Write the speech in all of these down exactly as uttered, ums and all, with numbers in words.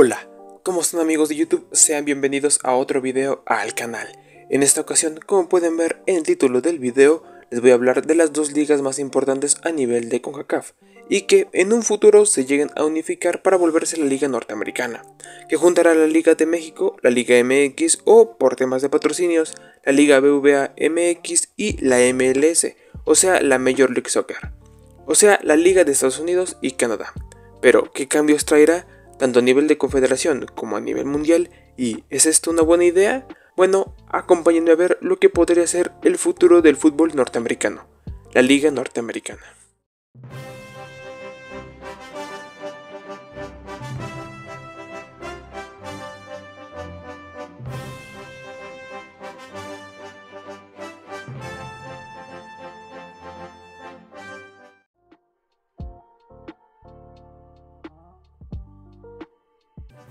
Hola, ¿cómo están amigos de YouTube? Sean bienvenidos a otro video al canal. En esta ocasión, como pueden ver en el título del video, les voy a hablar de las dos ligas más importantes a nivel de CONCACAF y que en un futuro se lleguen a unificar para volverse la Liga Norteamericana, que juntará la Liga de México, la Liga M X o, por temas de patrocinios, la Liga B B V A M X y la M L S, o sea la Major League Soccer, o sea la Liga de Estados Unidos y Canadá. Pero, ¿qué cambios traerá? Tanto a nivel de confederación como a nivel mundial, ¿y es esto una buena idea? Bueno, acompáñenme a ver lo que podría ser el futuro del fútbol norteamericano, la Liga Norteamericana.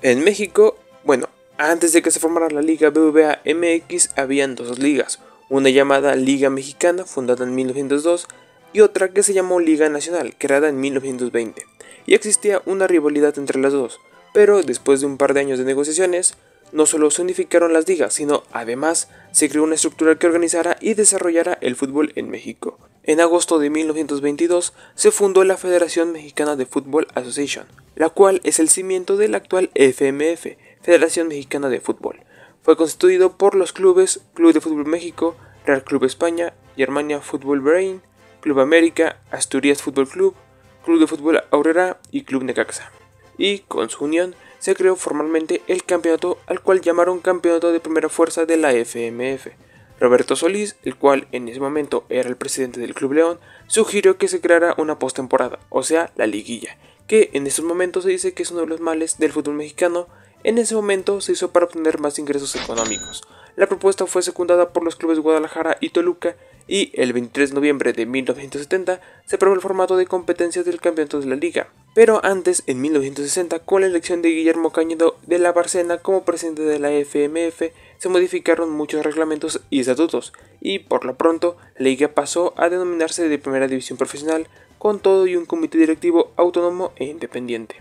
En México, bueno, antes de que se formara la Liga B B V A M X habían dos ligas, una llamada Liga Mexicana, fundada en mil novecientos dos, y otra que se llamó Liga Nacional, creada en mil novecientos veinte, y existía una rivalidad entre las dos, pero después de un par de años de negociaciones, no solo se unificaron las ligas, sino además se creó una estructura que organizara y desarrollara el fútbol en México. En agosto de mil novecientos veintidós se fundó la Federación Mexicana de Fútbol Association, la cual es el cimiento de la actual F M F, Federación Mexicana de Fútbol. Fue constituido por los clubes Club de Fútbol México, Real Club España, Germania Fútbol Bahrein, Club América, Asturias Fútbol Club, Club de Fútbol Aurrera y Club Necaxa. Y con su unión se creó formalmente el campeonato, al cual llamaron Campeonato de Primera Fuerza de la F M F. Roberto Solís, el cual en ese momento era el presidente del Club León, sugirió que se creara una postemporada, o sea la liguilla, que en estos momentos se dice que es uno de los males del fútbol mexicano. En ese momento se hizo para obtener más ingresos económicos. La propuesta fue secundada por los clubes Guadalajara y Toluca, y el veintitrés de noviembre de mil novecientos setenta se aprobó el formato de competencias del campeonato de la liga. Pero antes, en mil novecientos sesenta, con la elección de Guillermo Cañedo de la Barcena como presidente de la F M F, se modificaron muchos reglamentos y estatutos, y por lo pronto, la liga pasó a denominarse de Primera División Profesional, con todo y un comité directivo autónomo e independiente.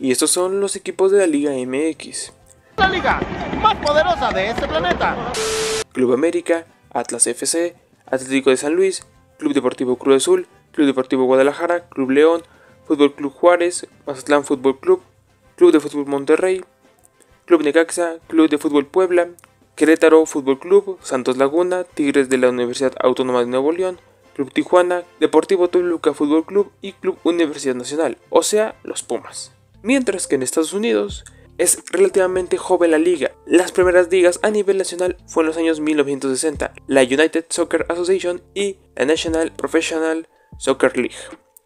Y estos son los equipos de la Liga M X. La liga más poderosa de este planeta. Club América, Atlas F C, Atlético de San Luis, Club Deportivo Cruz Azul, Club Deportivo Guadalajara, Club León, Fútbol Club Juárez, Mazatlán Fútbol Club, Club de Fútbol Monterrey, Club Necaxa, Club de Fútbol Puebla, Querétaro Fútbol Club, Santos Laguna, Tigres de la Universidad Autónoma de Nuevo León, Club Tijuana, Deportivo Toluca Fútbol Club y Club Universidad Nacional, o sea, los Pumas. Mientras que en Estados Unidos es relativamente joven la liga. Las primeras ligas a nivel nacional fue en los años mil novecientos sesenta, la United Soccer Association y la National Professional Soccer League.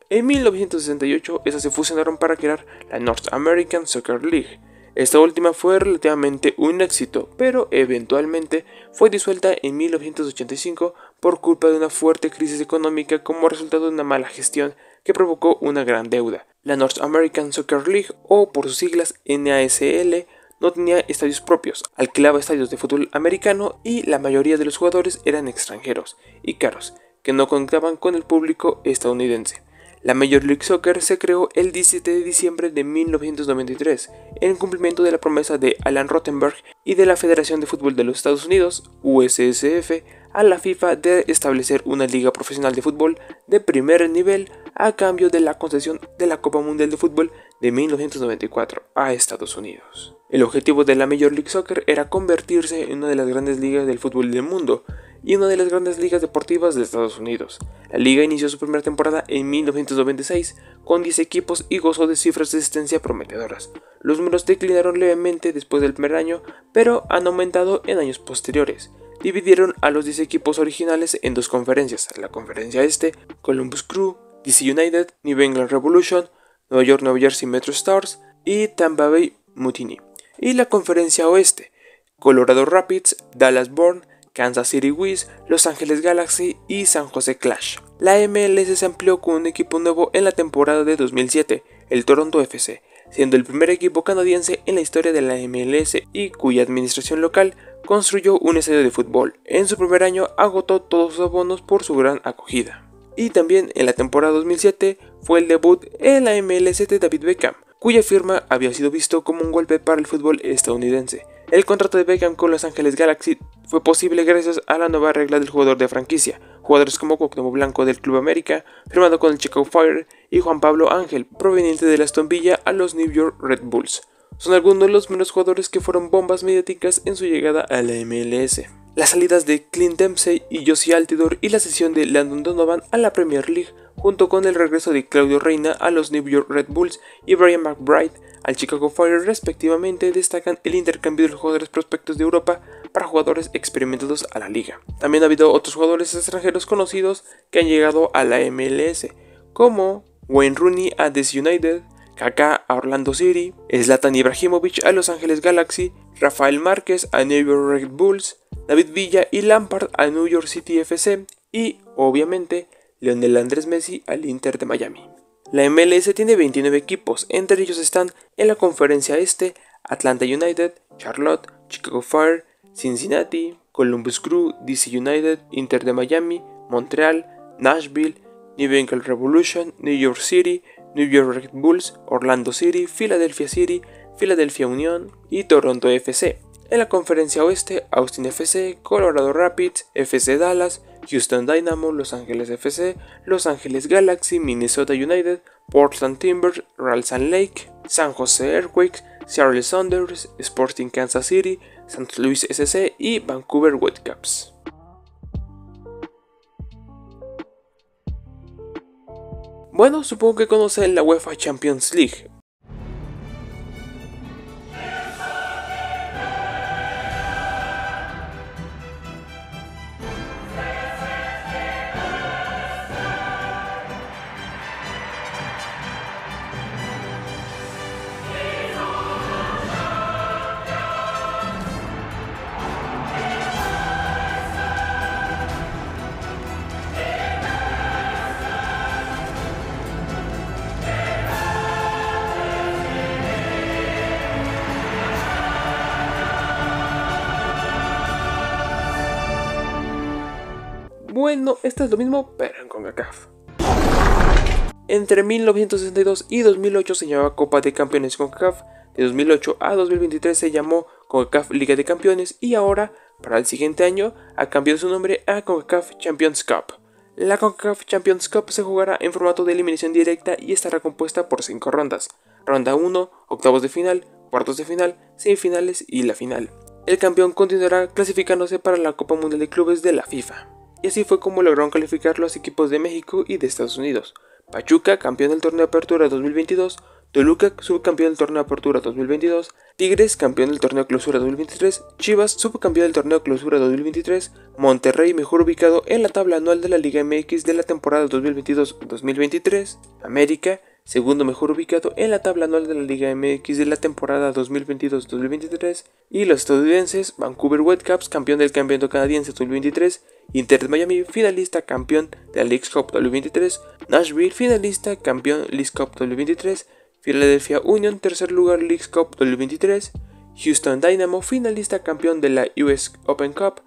En mil novecientos sesenta y ocho esas se fusionaron para crear la North American Soccer League. Esta última fue relativamente un éxito, pero eventualmente fue disuelta en mil novecientos ochenta y cinco por culpa de una fuerte crisis económica como resultado de una mala gestión que provocó una gran deuda. La North American Soccer League, o por sus siglas N A S L, no tenía estadios propios, alquilaba estadios de fútbol americano y la mayoría de los jugadores eran extranjeros y caros, que no contaban con el público estadounidense. La Major League Soccer se creó el diecisiete de diciembre de mil novecientos noventa y tres en cumplimiento de la promesa de Alan Rottenberg y de la Federación de Fútbol de los Estados Unidos, U S S F, a la FIFA de establecer una liga profesional de fútbol de primer nivel a cambio de la concesión de la Copa Mundial de Fútbol de mil novecientos noventa y cuatro a Estados Unidos. El objetivo de la Major League Soccer era convertirse en una de las grandes ligas del fútbol del mundo y una de las grandes ligas deportivas de Estados Unidos. La liga inició su primera temporada en mil novecientos noventa y seis con diez equipos y gozó de cifras de asistencia prometedoras. Los números declinaron levemente después del primer año, pero han aumentado en años posteriores. Dividieron a los diez equipos originales en dos conferencias, la conferencia este, Columbus Crew, D C United, New England Revolution, Nueva York New Jersey Metro Stars y Tampa Bay Mutiny, y la conferencia oeste, Colorado Rapids, Dallas Burn, Kansas City Wizards, Los Ángeles Galaxy y San Jose Clash. La M L S se amplió con un equipo nuevo en la temporada de dos mil siete, el Toronto F C, siendo el primer equipo canadiense en la historia de la M L S y cuya administración local construyó un estadio de fútbol. En su primer año agotó todos sus abonos por su gran acogida. Y también en la temporada dos mil siete fue el debut en la M L S de David Beckham, cuya firma había sido visto como un golpe para el fútbol estadounidense. El contrato de Beckham con Los Ángeles Galaxy fue posible gracias a la nueva regla del jugador de franquicia. Jugadores como Cuauhtémoc Blanco del Club América, firmado con el Chicago Fire, y Juan Pablo Ángel, proveniente de la Aston Villa a los New York Red Bulls, son algunos de los menos jugadores que fueron bombas mediáticas en su llegada a la M L S. Las salidas de Clint Dempsey y Jozy Altidore y la cesión de Landon Donovan a la Premier League, junto con el regreso de Claudio Reyna a los New York Red Bulls y Brian McBride al Chicago Fire respectivamente, destacan el intercambio de los jugadores prospectos de Europa para jugadores experimentados a la liga. También ha habido otros jugadores extranjeros conocidos que han llegado a la M L S, como Wayne Rooney a D C United, Kaká a Orlando City, Zlatan Ibrahimovic a Los Ángeles Galaxy, Rafael Márquez a New York Red Bulls, David Villa y Lampard a New York City F C y, obviamente, Leonel Andrés Messi al Inter de Miami. La M L S tiene veintinueve equipos, entre ellos están en la conferencia este Atlanta United, Charlotte, Chicago Fire, Cincinnati, Columbus Crew, D C United, Inter de Miami, Montreal, Nashville, New England Revolution, New York City, New York Red Bulls, Orlando City, Philadelphia City, Philadelphia Union y Toronto F C. En la conferencia oeste, Austin F C, Colorado Rapids, F C Dallas, Houston Dynamo, Los Ángeles F C, Los Ángeles Galaxy, Minnesota United, Portland Timbers, Real Salt Lake, San Jose Earthquakes, Seattle Sounders, Sporting Kansas City, Saint Louis S C y Vancouver Whitecaps. Bueno, supongo que conocen la UEFA Champions League. Bueno, esto es lo mismo, pero en CONCACAF. Entre mil novecientos sesenta y dos y dos mil ocho se llamaba Copa de Campeones CONCACAF, de dos mil ocho a dos mil veintitrés se llamó CONCACAF Liga de Campeones y ahora, para el siguiente año, ha cambiado su nombre a CONCACAF Champions Cup. La CONCACAF Champions Cup se jugará en formato de eliminación directa y estará compuesta por cinco rondas: Ronda uno, octavos de final, cuartos de final, semifinales y la final. El campeón continuará clasificándose para la Copa Mundial de Clubes de la FIFA. Y así fue como lograron calificar los equipos de México y de Estados Unidos. Pachuca, campeón del torneo de apertura dos mil veintidós, Toluca, subcampeón del torneo de apertura dos mil veintidós, Tigres, campeón del torneo de clausura dos mil veintitrés, Chivas, subcampeón del torneo de clausura dos mil veintitrés, Monterrey, mejor ubicado en la tabla anual de la Liga M X de la temporada dos mil veintidós dos mil veintitrés, América, segundo mejor ubicado en la tabla anual de la Liga M X de la temporada dos mil veintidós dos mil veintitrés, y los estadounidenses, Vancouver Whitecaps, campeón del campeonato canadiense dos mil veintitrés, Inter de Miami, finalista campeón de la Leagues Cup dos mil veintitrés, Nashville, finalista campeón Leagues Cup dos mil veintitrés, Philadelphia Union, tercer lugar Leagues Cup dos mil veintitrés, Houston Dynamo, finalista campeón de la U S Open Cup,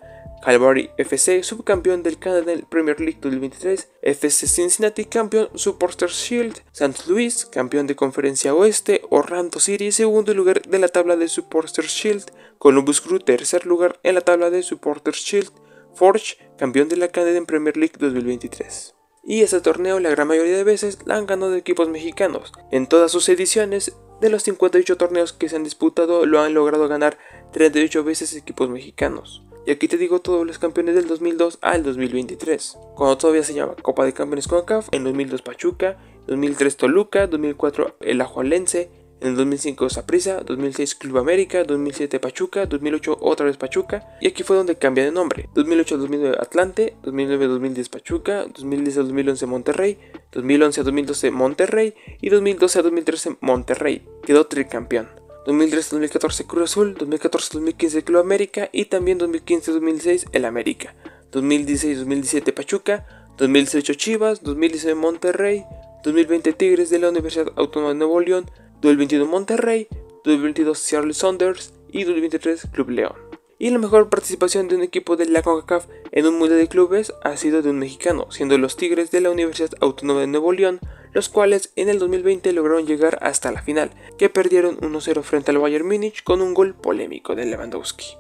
Calvary F C, subcampeón del Canadian Premier League dos mil veintitrés, F C Cincinnati, campeón Supporters Shield, Saint Louis, campeón de Conferencia Oeste, Orlando City, segundo lugar de la tabla de Supporters Shield, Columbus Crew, tercer lugar en la tabla de Supporters Shield, Forge, campeón de la Canadian Premier League dos mil veintitrés. Y este torneo la gran mayoría de veces la han ganado equipos mexicanos. En todas sus ediciones, de los cincuenta y ocho torneos que se han disputado, lo han logrado ganar treinta y ocho veces equipos mexicanos. Y aquí te digo todos los campeones del dos mil dos al dos mil veintitrés. Cuando todavía se llamaba Copa de Campeones CONCACAF, en dos mil dos Pachuca, dos mil tres Toluca, dos mil cuatro El Alajuelense, en dos mil cinco Saprissa, dos mil seis Club América, dos mil siete Pachuca, dos mil ocho otra vez Pachuca, y aquí fue donde cambia de nombre: dos mil ocho a dos mil nueve Atlante, dos mil nueve a dos mil diez Pachuca, dos mil diez a dos mil once Monterrey, dos mil once a dos mil doce Monterrey y dos mil doce a dos mil trece Monterrey, quedó tricampeón. dos mil trece a dos mil catorce Cruz Azul, dos mil catorce a dos mil quince Club América y también dos mil quince a dos mil seis El América, dos mil dieciséis a dos mil diecisiete Pachuca, dos mil dieciocho Chivas, dos mil diecinueve Monterrey, dos mil veinte Tigres de la Universidad Autónoma de Nuevo León, dos mil veintiuno Monterrey, dos mil veintidós Seattle Sounders y dos mil veintitrés Club León. Y la mejor participación de un equipo de la CONCACAF en un mundial de clubes ha sido de un mexicano, siendo los Tigres de la Universidad Autónoma de Nuevo León los cuales en el dos mil veinte lograron llegar hasta la final, que perdieron uno cero frente al Bayern Múnich con un gol polémico de Lewandowski.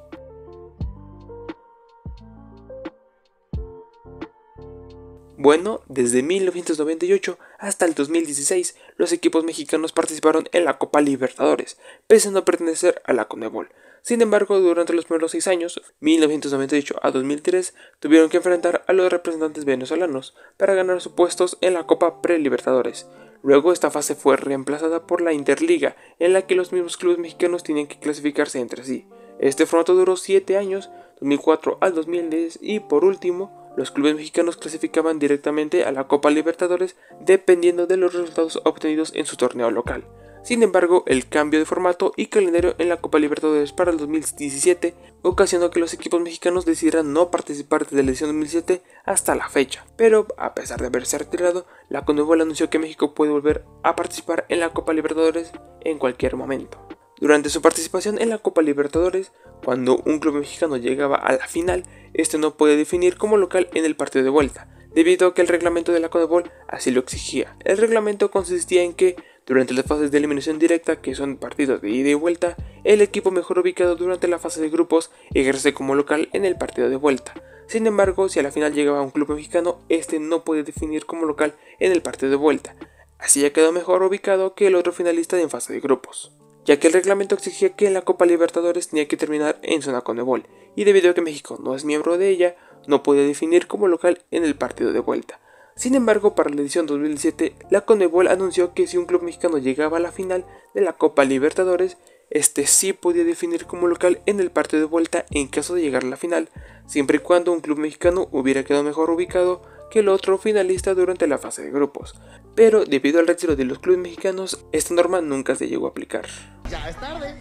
Bueno, desde mil novecientos noventa y ocho hasta el dos mil dieciséis, los equipos mexicanos participaron en la Copa Libertadores, pese a no pertenecer a la CONMEBOL. Sin embargo, durante los primeros seis años, mil novecientos noventa y ocho a dos mil tres, tuvieron que enfrentar a los representantes venezolanos para ganar sus puestos en la Copa Pre-Libertadores. Luego esta fase fue reemplazada por la Interliga, en la que los mismos clubes mexicanos tenían que clasificarse entre sí. Este formato duró siete años, dos mil cuatro al dos mil diez, y por último, los clubes mexicanos clasificaban directamente a la Copa Libertadores dependiendo de los resultados obtenidos en su torneo local. Sin embargo, el cambio de formato y calendario en la Copa Libertadores para el dos mil diecisiete ocasionó que los equipos mexicanos decidieran no participar desde la edición dos mil siete hasta la fecha. Pero, a pesar de haberse retirado, la CONMEBOL anunció que México puede volver a participar en la Copa Libertadores en cualquier momento. Durante su participación en la Copa Libertadores, cuando un club mexicano llegaba a la final, este no podía definir como local en el partido de vuelta, debido a que el reglamento de la CONMEBOL así lo exigía. El reglamento consistía en que durante las fases de eliminación directa, que son partidos de ida y vuelta, el equipo mejor ubicado durante la fase de grupos ejerce como local en el partido de vuelta. Sin embargo, si a la final llegaba un club mexicano, este no puede definir como local en el partido de vuelta, así ya quedó mejor ubicado que el otro finalista en fase de grupos, ya que el reglamento exigía que la Copa Libertadores tenía que terminar en zona CONMEBOL, y debido a que México no es miembro de ella, no puede definir como local en el partido de vuelta. Sin embargo, para la edición dos mil diecisiete, la CONMEBOL anunció que si un club mexicano llegaba a la final de la Copa Libertadores, este sí podía definir como local en el partido de vuelta en caso de llegar a la final, siempre y cuando un club mexicano hubiera quedado mejor ubicado que el otro finalista durante la fase de grupos. Pero debido al retiro de los clubes mexicanos, esta norma nunca se llegó a aplicar. Ya es tarde.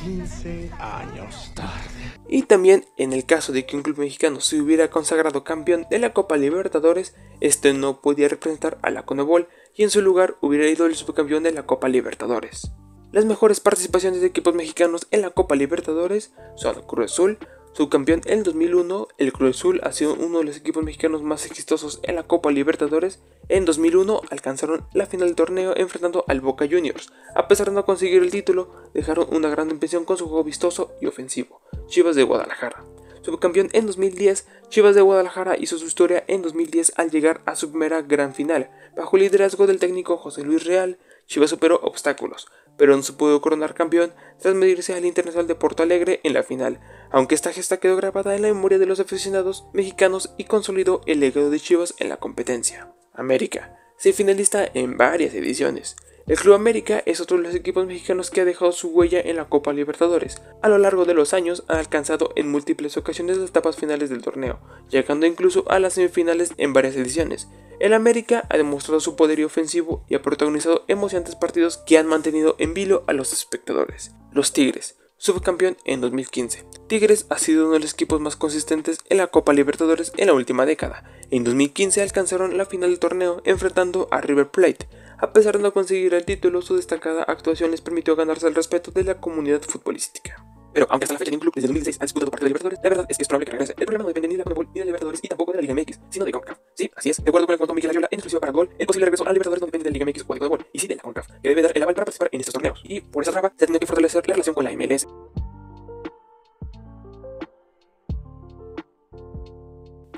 quince años tarde. Y también en el caso de que un club mexicano se hubiera consagrado campeón de la Copa Libertadores, este no podía representar a la CONMEBOL y en su lugar hubiera ido el subcampeón de la Copa Libertadores. Las mejores participaciones de equipos mexicanos en la Copa Libertadores son Cruz Azul, subcampeón en el dos mil uno, el Cruz Azul ha sido uno de los equipos mexicanos más exitosos en la Copa Libertadores. En dos mil uno alcanzaron la final del torneo enfrentando al Boca Juniors. A pesar de no conseguir el título, dejaron una gran impresión con su juego vistoso y ofensivo. Chivas de Guadalajara. Subcampeón en dos mil diez, Chivas de Guadalajara hizo su historia en dos mil diez al llegar a su primera gran final. Bajo el liderazgo del técnico José Luis Real, Chivas superó obstáculos, pero no se pudo coronar campeón tras medirse al Internacional de Porto Alegre en la final, aunque esta gesta quedó grabada en la memoria de los aficionados mexicanos y consolidó el legado de Chivas en la competencia. América, se finalista en varias ediciones. El Club América es otro de los equipos mexicanos que ha dejado su huella en la Copa Libertadores. A lo largo de los años ha alcanzado en múltiples ocasiones las etapas finales del torneo, llegando incluso a las semifinales en varias ediciones. El América ha demostrado su poderío ofensivo y ha protagonizado emocionantes partidos que han mantenido en vilo a los espectadores. Los Tigres, subcampeón en dos mil quince. Tigres ha sido uno de los equipos más consistentes en la Copa Libertadores en la última década. En dos mil quince alcanzaron la final del torneo enfrentando a River Plate. A pesar de no conseguir el título, su destacada actuación les permitió ganarse el respeto de la comunidad futbolística. Pero aunque hasta la fecha ningún club desde dos mil dieciséis ha disputado partidos de Libertadores, la verdad es que es probable que regrese. El problema no depende ni de la CONMEBOL ni de la Libertadores y tampoco de la Liga M X, sino de CONCACAF. Sí, así es. De acuerdo con el cuento Mikel Arriola en exclusiva para Gol, el posible regreso a la Libertadores no depende de la Liga M X o de CONMEBOL, y sí de la CONCACAF, que debe dar el aval para participar en estos torneos. Y por esa traba se ha tenido que fortalecer la relación con la M L S.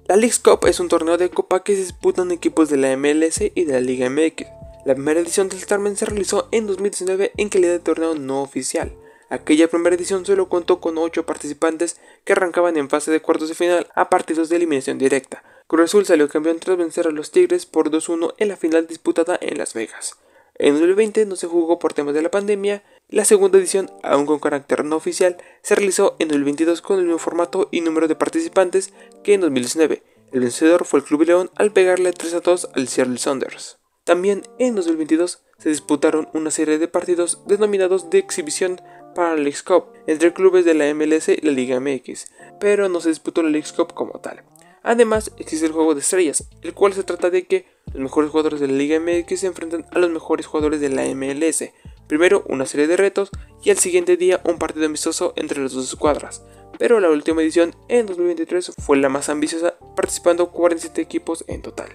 La Leagues Cup es un torneo de copa que se disputan equipos de la M L S y de la Liga M X. La primera edición del certamen se realizó en dos mil diecinueve en calidad de torneo no oficial. Aquella primera edición solo contó con ocho participantes que arrancaban en fase de cuartos de final a partidos de eliminación directa. Cruz Azul salió campeón tras vencer a los Tigres por dos uno en la final disputada en Las Vegas. En dos mil veinte no se jugó por temas de la pandemia. La segunda edición, aún con carácter no oficial, se realizó en dos mil veintidós con el mismo formato y número de participantes que en dos mil diecinueve. El vencedor fue el Club León al pegarle tres a dos al Seattle Sounders. También en dos mil veintidós se disputaron una serie de partidos denominados de exhibición para la Leagues Cup entre clubes de la M L S y la Liga M X, pero no se disputó la Leagues Cup como tal. Además existe el juego de estrellas, el cual se trata de que los mejores jugadores de la Liga M X se enfrentan a los mejores jugadores de la M L S. Primero una serie de retos y al siguiente día un partido amistoso entre las dos escuadras. Pero la última edición en dos mil veintitrés fue la más ambiciosa, participando cuarenta y siete equipos en total.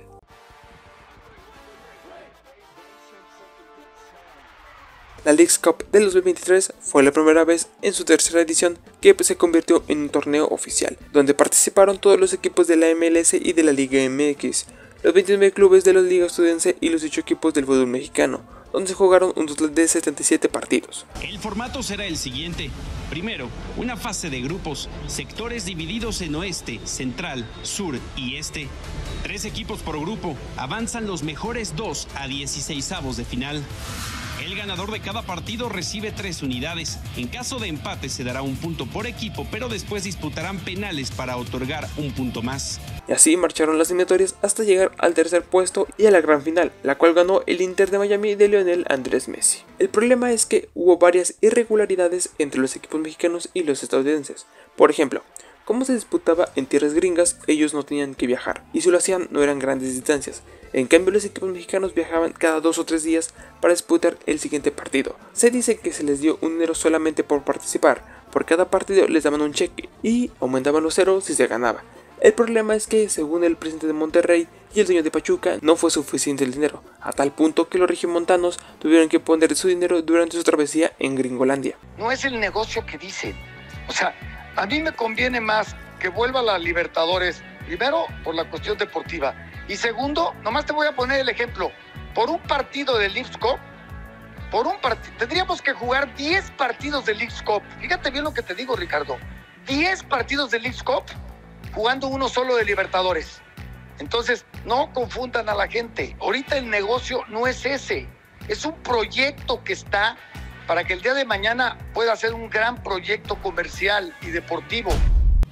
La Leagues Cup del dos mil veintitrés fue la primera vez en su tercera edición que se convirtió en un torneo oficial, donde participaron todos los equipos de la M L S y de la Liga M X, los veintinueve clubes de la Liga Estadounidense y los ocho equipos del fútbol mexicano, donde se jugaron un total de setenta y siete partidos. El formato será el siguiente. Primero, una fase de grupos, sectores divididos en oeste, central, sur y este. Tres equipos por grupo, avanzan los mejores dos a dieciseisavos de final. El ganador de cada partido recibe tres unidades. En caso de empate se dará un punto por equipo, pero después disputarán penales para otorgar un punto más. Y así marcharon las eliminatorias hasta llegar al tercer puesto y a la gran final, la cual ganó el Inter de Miami de Leonel Andrés Messi. El problema es que hubo varias irregularidades entre los equipos mexicanos y los estadounidenses. Por ejemplo, como se disputaba en tierras gringas, ellos no tenían que viajar, y si lo hacían no eran grandes distancias. En cambio, los equipos mexicanos viajaban cada dos o tres días para disputar el siguiente partido. Se dice que se les dio un dinero solamente por participar, por cada partido les daban un cheque y aumentaban los ceros si se ganaba. El problema es que, según el presidente de Monterrey y el dueño de Pachuca, no fue suficiente el dinero, a tal punto que los regiomontanos tuvieron que poner su dinero durante su travesía en Gringolandia. No es el negocio que dicen, o sea, a mí me conviene más que vuelva a la Libertadores, primero por la cuestión deportiva, y segundo, nomás te voy a poner el ejemplo, por un partido de Leagues Cup, por un partido, tendríamos que jugar diez partidos de Leagues Cup, fíjate bien lo que te digo, Ricardo, diez partidos de Leagues Cup, jugando uno solo de Libertadores. Entonces, no confundan a la gente, ahorita el negocio no es ese, es un proyecto que está para que el día de mañana pueda ser un gran proyecto comercial y deportivo.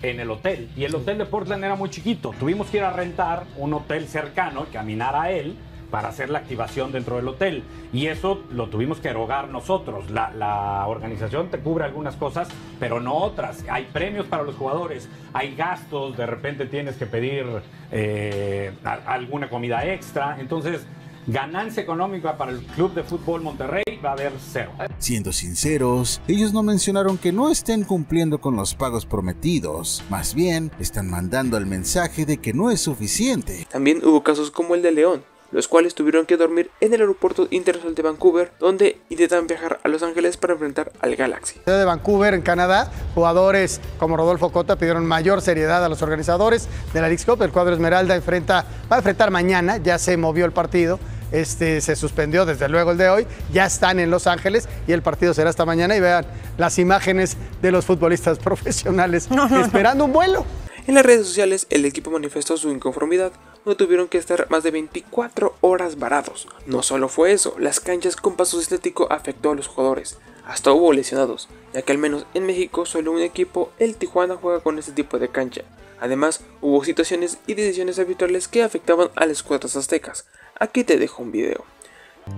En el hotel, y el hotel de Portland era muy chiquito, tuvimos que ir a rentar un hotel cercano, caminar a él, para hacer la activación dentro del hotel, y eso lo tuvimos que erogar nosotros. La, la organización te cubre algunas cosas, pero no otras. Hay premios para los jugadores, hay gastos, de repente tienes que pedir eh, a, alguna comida extra, entonces ganancia económica para el Club de Fútbol Monterrey va a haber cero. Siendo sinceros, ellos no mencionaron que no estén cumpliendo con los pagos prometidos, más bien están mandando el mensaje de que no es suficiente. También hubo casos como el de León, los cuales tuvieron que dormir en el aeropuerto internacional de Vancouver, donde intentaban viajar a Los Ángeles para enfrentar al Galaxy. De Vancouver, en Canadá, jugadores como Rodolfo Cota pidieron mayor seriedad a los organizadores de la Leagues Cup. El cuadro Esmeralda enfrenta, va a enfrentar mañana, ya se movió el partido, este, se suspendió desde luego el de hoy, ya están en Los Ángeles y el partido será hasta mañana. Y vean las imágenes de los futbolistas profesionales no, no, esperando no. un vuelo. En las redes sociales el equipo manifestó su inconformidad, no tuvieron que estar más de veinticuatro horas varados. No solo fue eso, las canchas con paso sintético afectó a los jugadores, hasta hubo lesionados, ya que al menos en México solo un equipo, el Tijuana, juega con este tipo de cancha. Además, hubo situaciones y decisiones arbitrales que afectaban a las cuadras aztecas. Aquí te dejo un video.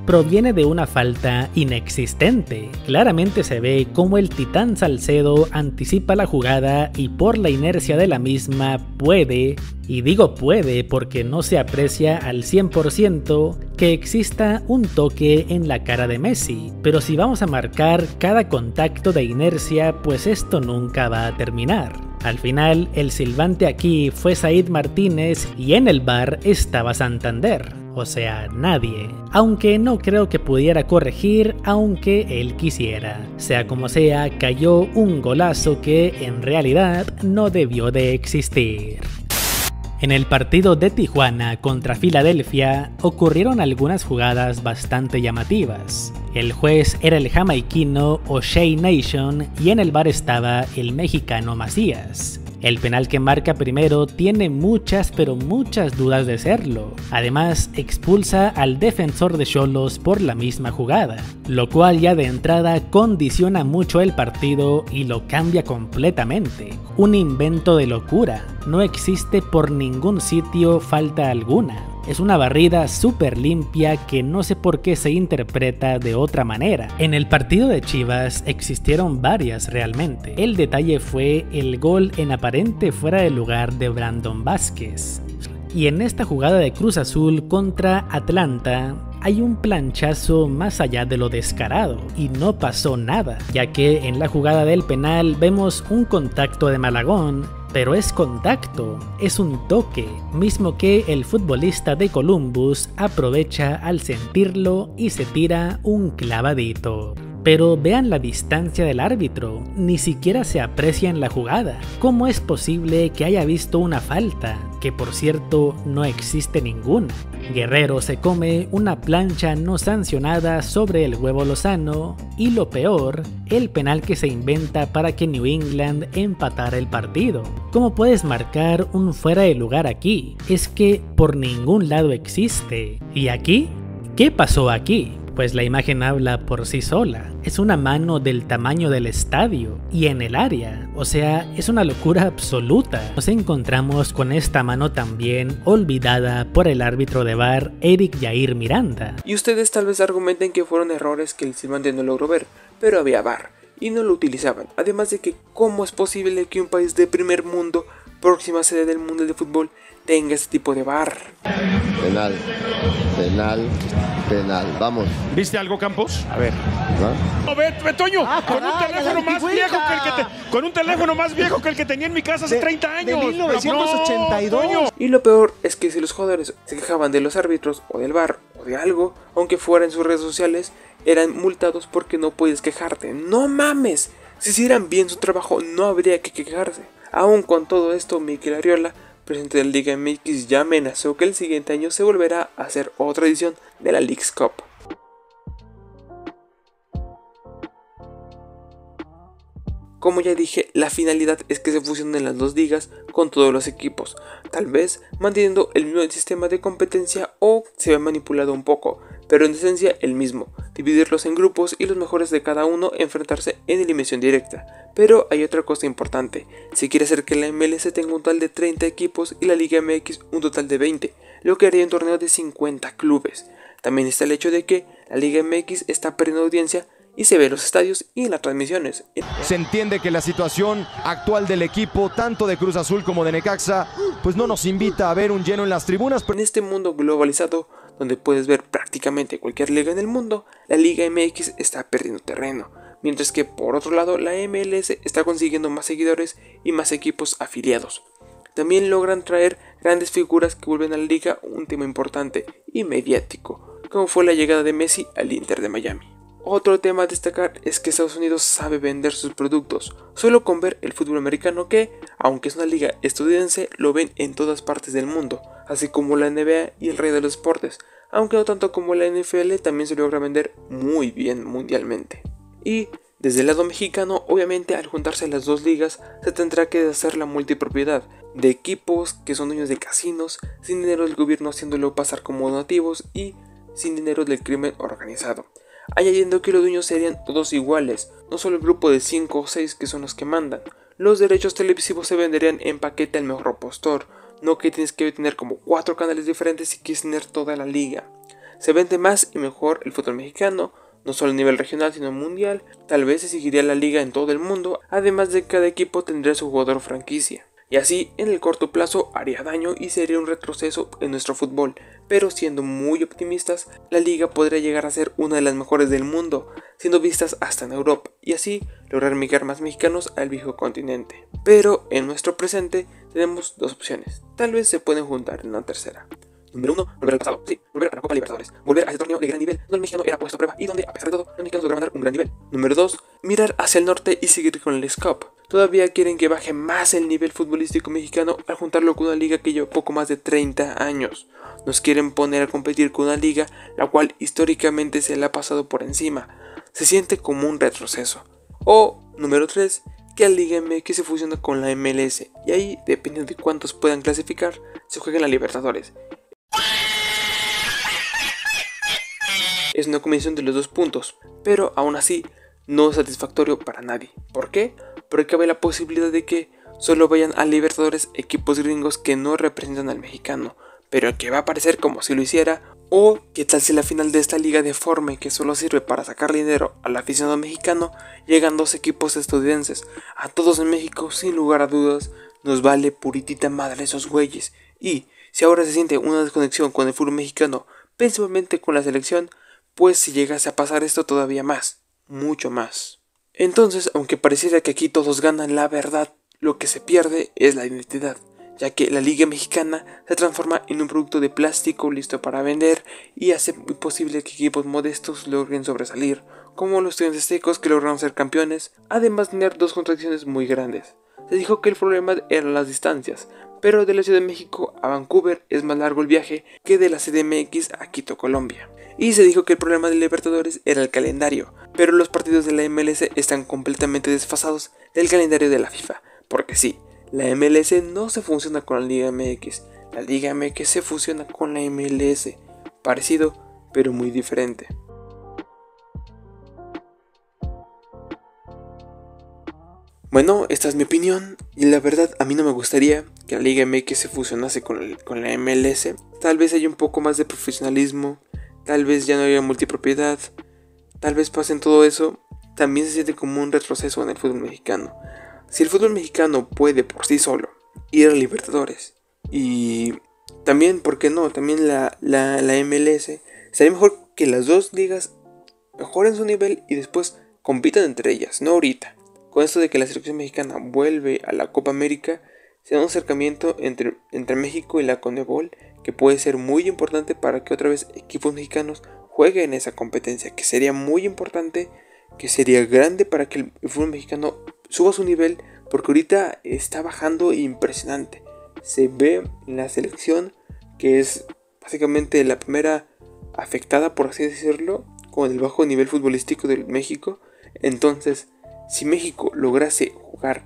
Proviene de una falta inexistente, claramente se ve cómo el titán Salcedo anticipa la jugada y por la inercia de la misma puede, y digo puede porque no se aprecia al cien por ciento que exista un toque en la cara de Messi, pero si vamos a marcar cada contacto de inercia pues esto nunca va a terminar. Al final, el silbante aquí fue Said Martínez y en el V A R estaba Santander, o sea, nadie. Aunque no creo que pudiera corregir, aunque él quisiera. Sea como sea, cayó un golazo que, en realidad, no debió de existir. En el partido de Tijuana contra Filadelfia ocurrieron algunas jugadas bastante llamativas. El juez era el jamaiquino O'Shea Nation y en el V A R estaba el mexicano Macías. El penal que marca primero tiene muchas pero muchas dudas de serlo. Además, expulsa al defensor de Xolos por la misma jugada, lo cual ya de entrada condiciona mucho el partido y lo cambia completamente. Un invento de locura. No existe por ningún sitio falta alguna. Es una barrida súper limpia que no sé por qué se interpreta de otra manera. En el partido de Chivas existieron varias realmente. El detalle fue el gol en aparente fuera de lugar de Brandon Vázquez. Y en esta jugada de Cruz Azul contra Atlanta hay un planchazo más allá de lo descarado y no pasó nada, ya que en la jugada del penal vemos un contacto de Malagón, pero es contacto, es un toque, mismo que el futbolista de Columbus aprovecha al sentirlo y se tira un clavadito. Pero vean la distancia del árbitro, ni siquiera se aprecia en la jugada. ¿Cómo es posible que haya visto una falta? Que por cierto, no existe ninguna. Guerrero se come una plancha no sancionada sobre el Huevo Lozano, y lo peor, el penal que se inventa para que New England empatara el partido. ¿Cómo puedes marcar un fuera de lugar aquí? Es que por ningún lado existe. ¿Y aquí? ¿Qué pasó aquí? Pues la imagen habla por sí sola, es una mano del tamaño del estadio y en el área, o sea, es una locura absoluta. Nos encontramos con esta mano también olvidada por el árbitro de V A R Eric Jair Miranda. Y ustedes tal vez argumenten que fueron errores que el silbante no logró ver, pero había V A R y no lo utilizaban, además de que ¿cómo es posible que un país de primer mundo, próxima sede del Mundial de Fútbol, tenga este tipo de V A R? Penal, penal, penal, vamos. ¿Viste algo, Campos? A ver. No, ve, ve, Toño, ah, con caray, un teléfono más viejo que el que te, con un teléfono más viejo que el que tenía en mi casa hace de, treinta años. De mil novecientos ochenta y dos. No, y lo peor es que si los jugadores se quejaban de los árbitros o del V A R o de algo, aunque fuera en sus redes sociales, eran multados porque no puedes quejarte. ¡No mames! Si hicieran bien su trabajo, no habría que quejarse. Aún con todo esto, Mikel Arriola, presidente de la Liga M X, ya amenazó que el siguiente año se volverá a hacer otra edición de la Leagues Cup. Como ya dije, la finalidad es que se fusionen las dos ligas con todos los equipos, tal vez manteniendo el mismo sistema de competencia o se ve manipulado un poco, pero en esencia el mismo, dividirlos en grupos y los mejores de cada uno enfrentarse en eliminación directa. Pero hay otra cosa importante, se quiere hacer que la M L S tenga un total de treinta equipos y la Liga M X un total de veinte, lo que haría un torneo de cincuenta clubes. También está el hecho de que la Liga M X está perdiendo audiencia y se ve en los estadios y en las transmisiones. Se entiende que la situación actual del equipo, tanto de Cruz Azul como de Necaxa, pues no nos invita a ver un lleno en las tribunas. Pero en este mundo globalizado, donde puedes ver prácticamente cualquier liga en el mundo, la Liga M X está perdiendo terreno, mientras que por otro lado la M L S está consiguiendo más seguidores y más equipos afiliados. También logran traer grandes figuras que vuelven a la liga, un tema importante y mediático, como fue la llegada de Messi al Inter de Miami. Otro tema a destacar es que Estados Unidos sabe vender sus productos, solo con ver el fútbol americano que, aunque es una liga estadounidense, lo ven en todas partes del mundo, así como la N B A y el rey de los deportes, aunque no tanto como la N F L, también se logra vender muy bien mundialmente. Y desde el lado mexicano, obviamente al juntarse las dos ligas, se tendrá que deshacer la multipropiedad de equipos que son dueños de casinos, sin dinero del gobierno haciéndolo pasar como donativos y sin dinero del crimen organizado, añadiendo que los dueños serían todos iguales, no solo el grupo de cinco o seis que son los que mandan. Los derechos televisivos se venderían en paquete al mejor postor, no que tienes que tener como cuatro canales diferentes si quieres tener toda la liga. Se vende más y mejor el fútbol mexicano, no solo a nivel regional sino mundial, tal vez se seguiría la liga en todo el mundo, además de que cada equipo tendría su jugador franquicia. Y así, en el corto plazo haría daño y sería un retroceso en nuestro fútbol, pero siendo muy optimistas, la liga podría llegar a ser una de las mejores del mundo, siendo vistas hasta en Europa, y así lograr migrar más mexicanos al viejo continente. Pero en nuestro presente tenemos dos opciones, tal vez se pueden juntar en una tercera. Número uno. Volver al pasado. Sí, volver a la Copa Libertadores. Volver a ese torneo de gran nivel donde el mexicano era puesto a prueba y donde, a pesar de todo, los mexicanos lograron ganar un gran nivel. Número dos. Mirar hacia el norte y seguir con el Cup. Todavía quieren que baje más el nivel futbolístico mexicano al juntarlo con una liga que lleva poco más de treinta años. Nos quieren poner a competir con una liga la cual históricamente se le ha pasado por encima. Se siente como un retroceso. O, número tres. Que la Liga M X se fusiona con la M L S y ahí, dependiendo de cuántos puedan clasificar, se juega en la Libertadores. Es una combinación de los dos puntos, pero aún así no es satisfactorio para nadie. ¿Por qué? Porque cabe la posibilidad de que solo vayan a Libertadores equipos gringos que no representan al mexicano, pero que va a aparecer como si lo hiciera. O qué tal si la final de esta liga deforme que solo sirve para sacar dinero al aficionado mexicano, llegan dos equipos estadounidenses. A todos en México, sin lugar a dudas, nos vale puritita madre esos güeyes. Y si ahora se siente una desconexión con el fútbol mexicano, principalmente con la selección, pues si llegase a pasar esto todavía más, mucho más. Entonces, aunque pareciera que aquí todos ganan, la verdad, lo que se pierde es la identidad, ya que la Liga Mexicana se transforma en un producto de plástico listo para vender y hace imposible que equipos modestos logren sobresalir, como los estudiantes secos que lograron ser campeones, además de tener dos contracciones muy grandes. Se dijo que el problema eran las distancias, pero de la Ciudad de México a Vancouver es más largo el viaje que de la C D M X a Quito, Colombia. Y se dijo que el problema de Libertadores era el calendario, pero los partidos de la M L S están completamente desfasados del calendario de la FIFA, porque sí, la M L S no se funciona con la Liga M X, la Liga M X se fusiona con la M L S, parecido pero muy diferente. Bueno, esta es mi opinión y la verdad a mí no me gustaría que la Liga M X se fusionase con, el, con la M L S. Tal vez haya un poco más de profesionalismo, tal vez ya no haya multipropiedad, tal vez pasen todo eso. También se siente como un retroceso en el fútbol mexicano. Si el fútbol mexicano puede por sí solo ir a Libertadores y también, ¿por qué no? También la, la, la M L S, sería mejor que las dos ligas mejoren su nivel y después compitan entre ellas, no ahorita. Con esto de que la selección mexicana vuelve a la Copa América, se da un acercamiento entre, entre México y la CONMEBOL que puede ser muy importante para que otra vez equipos mexicanos jueguen esa competencia, que sería muy importante, que sería grande para que el fútbol mexicano suba su nivel, porque ahorita está bajando impresionante. Se ve en la selección, que es básicamente la primera afectada, por así decirlo, con el bajo nivel futbolístico de México. Entonces, si México lograse jugar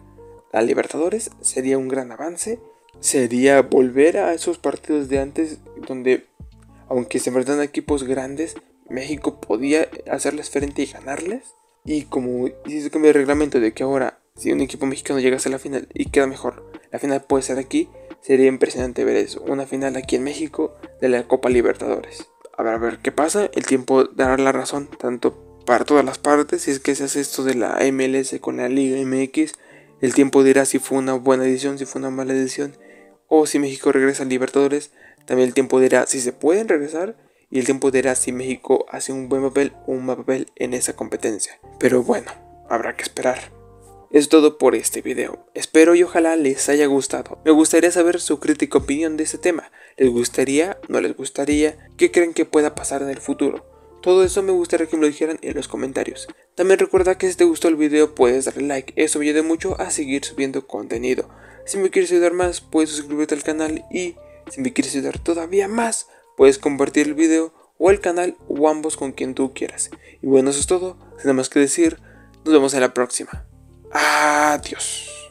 a Libertadores, sería un gran avance. Sería volver a esos partidos de antes, donde, aunque se enfrentan a equipos grandes, México podía hacerles frente y ganarles. Y como hizo cambio de reglamento de que ahora, si un equipo mexicano llegase a la final y queda mejor, la final puede ser aquí, sería impresionante ver eso. Una final aquí en México de la Copa Libertadores. A ver, a ver qué pasa. El tiempo dará la razón, tanto para todas las partes, si es que se hace esto de la M L S con la Liga M X, el tiempo dirá si fue una buena decisión, si fue una mala decisión, o si México regresa a Libertadores. También el tiempo dirá si se pueden regresar, y el tiempo dirá si México hace un buen papel o un mal papel en esa competencia. Pero bueno, habrá que esperar. Es todo por este video, espero y ojalá les haya gustado. Me gustaría saber su crítica opinión de este tema. ¿Les gustaría? ¿No les gustaría? ¿Qué creen que pueda pasar en el futuro? Todo eso me gustaría que me lo dijeran en los comentarios. También recuerda que si te gustó el video puedes darle like, eso me ayuda mucho a seguir subiendo contenido. Si me quieres ayudar más puedes suscribirte al canal y si me quieres ayudar todavía más puedes compartir el video o el canal o ambos con quien tú quieras. Y bueno, eso es todo, sin nada más que decir, nos vemos en la próxima. Adiós.